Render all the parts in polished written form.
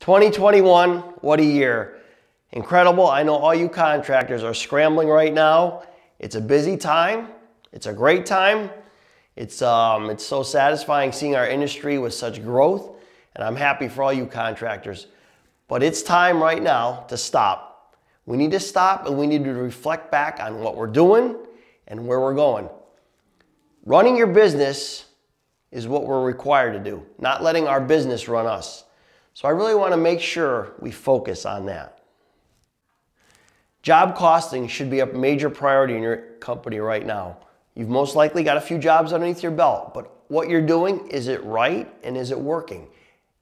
2021, what a year. Incredible. I know all you contractors are scrambling right now. It's a busy time. It's a great time. It's so satisfying seeing our industry with such growth, and I'm happy for all you contractors. But it's time right now to stop. We need to stop and we need to reflect back on what we're doing and where we're going. Running your business is what we're required to do, not letting our business run us. So I really want to make sure we focus on that. Job costing should be a major priority in your company right now. You've most likely got a few jobs underneath your belt, but what you're doing, is it right and is it working?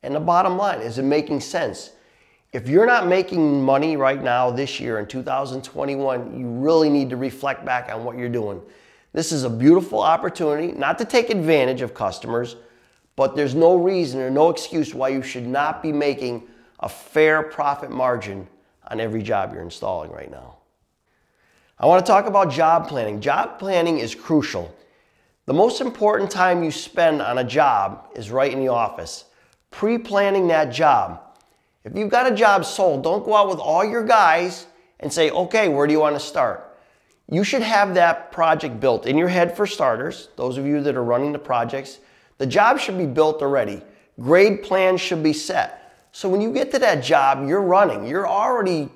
And the bottom line, is it making sense? If you're not making money right now this year in 2021, you really need to reflect back on what you're doing. This is a beautiful opportunity, not to take advantage of customers, but there's no reason or no excuse why you should not be making a fair profit margin on every job you're installing right now. I want to talk about job planning. Job planning is crucial. The most important time you spend on a job is right in the office, pre-planning that job. If you've got a job sold, don't go out with all your guys and say, okay, where do you want to start? You should have that project built in your head for starters. Those of you that are running the projects, the job should be built already. Grade plans should be set. So when you get to that job, you're running. You're already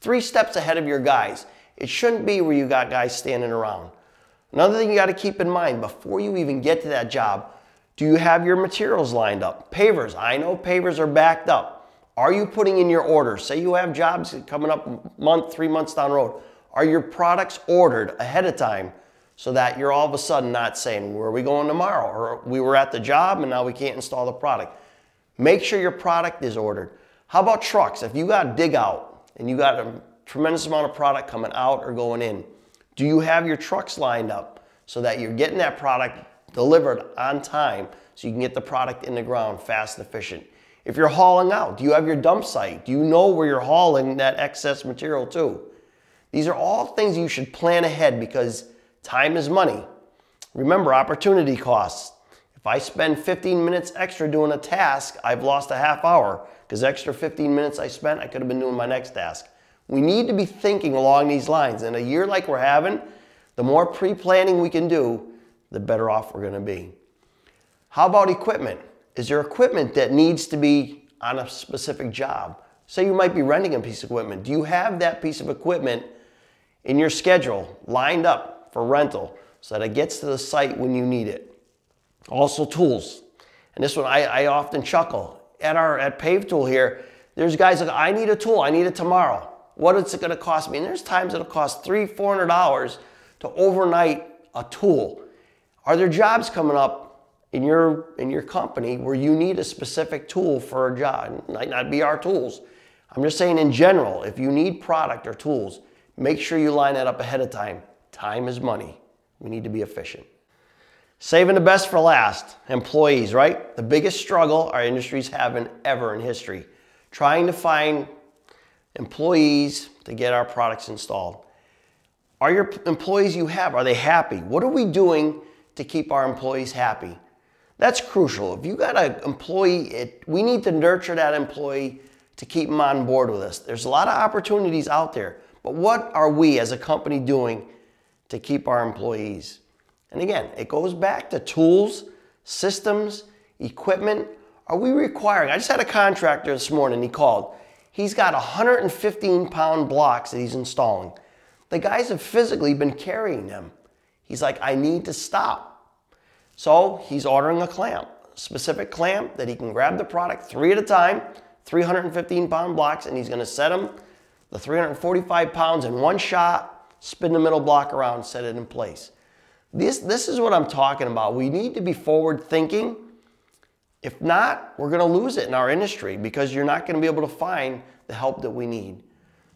3 steps ahead of your guys. It shouldn't be where you got guys standing around. Another thing you got to keep in mind, before you even get to that job, do you have your materials lined up? Pavers, I know pavers are backed up. Are you putting in your orders? Say you have jobs coming up a month, 3 months down the road. Are your products ordered ahead of time so that you're all of a sudden not saying, where are we going tomorrow? Or we were at the job and now we can't install the product. Make sure your product is ordered. How about trucks? If you got dig out, and you got a tremendous amount of product coming out or going in, do you have your trucks lined up so that you're getting that product delivered on time so you can get the product in the ground fast and efficient? If you're hauling out, do you have your dump site? Do you know where you're hauling that excess material to? These are all things you should plan ahead because time is money. Remember, opportunity costs. If I spend 15 minutes extra doing a task, I've lost a half hour, because extra 15 minutes I spent, I could have been doing my next task. We need to be thinking along these lines. In a year like we're having, the more pre-planning we can do, the better off we're going to be. How about equipment? Is there equipment that needs to be on a specific job? Say you might be renting a piece of equipment. Do you have that piece of equipment in your schedule lined up for rental so that it gets to the site when you need it? Also tools, and this one I often chuckle at. At Pave Tool here, there's guys like, I need a tool, I need it tomorrow. What is it going to cost me? And there's times it'll cost $300-400 to overnight a tool. Are there jobs coming up in your company where you need a specific tool for a job? It might not be our tools. I'm just saying in general, if you need product or tools, make sure you line that up ahead of time. Time is money. We need to be efficient. Saving the best for last, employees, right? The biggest struggle our industry's having ever in history, trying to find employees to get our products installed. Are your employees you have, are they happy? What are we doing to keep our employees happy? That's crucial. If you got an employee, we need to nurture that employee to keep them on board with us. There's a lot of opportunities out there, but what are we as a company doing to keep our employees? And again, it goes back to tools, systems, equipment. Are we requiring? I just had a contractor this morning, he called. He's got 115-pound blocks that he's installing. The guys have physically been carrying them. He's like, I need to stop. So he's ordering a clamp, a specific clamp that he can grab the product 3 at a time, 315-pound blocks, and he's gonna set them, the 345 pounds in one shot, spin the middle block around, set it in place. This is what I'm talking about. We need to be forward thinking. If not, we're going to lose it in our industry because you're not going to be able to find the help that we need.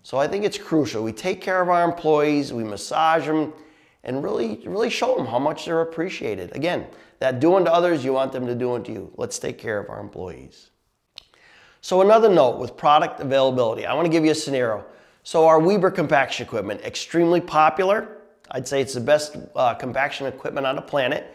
So I think it's crucial. We take care of our employees, we massage them, and really show them how much they're appreciated. Again, that doing to others, you want them to do unto you. Let's take care of our employees. So another note with product availability, I want to give you a scenario. So our Weber compaction equipment, extremely popular. I'd say it's the best compaction equipment on the planet,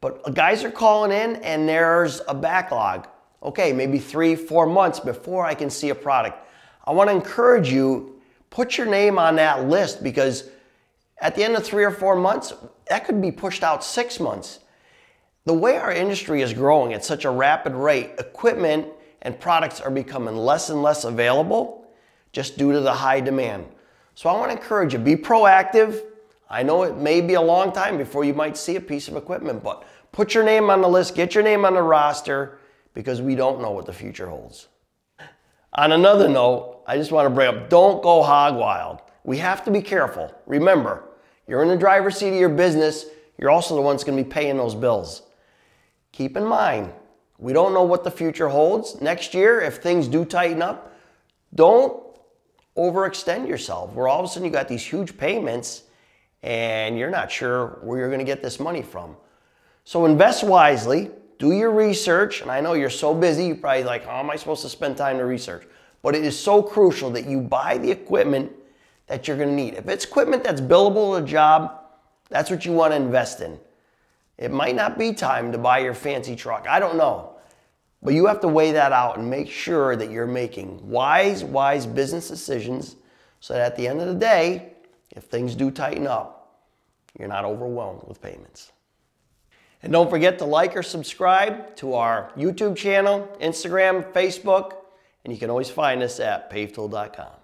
but guys are calling in and there's a backlog. okay, maybe 3-4 months before I can see a product. I want to encourage you, put your name on that list, because at the end of 3 or 4 months, that could be pushed out 6 months. The way our industry is growing at such a rapid rate, equipment and products are becoming less and less available just due to the high demand. So I want to encourage you, be proactive. I know it may be a long time before you might see a piece of equipment, but put your name on the list, get your name on the roster, because we don't know what the future holds. On another note, I just want to bring up, don't go hog wild. We have to be careful. Remember, you're in the driver's seat of your business. You're also the one that's going to be paying those bills. Keep in mind, we don't know what the future holds. Next year, if things do tighten up, don't overextend yourself, where all of a sudden you got these huge payments and you're not sure where you're going to get this money from. So invest wisely, do your research. And I know you're so busy, you're probably like, how am I supposed to spend time to research? But it is so crucial that you buy the equipment that you're going to need. If it's equipment that's billable to a job, that's what you want to invest in. It might not be time to buy your fancy truck. I don't know. But you have to weigh that out and make sure that you're making wise business decisions so that at the end of the day, if things do tighten up, you're not overwhelmed with payments. And don't forget to like or subscribe to our YouTube channel, Instagram, Facebook, and you can always find us at pavetool.com.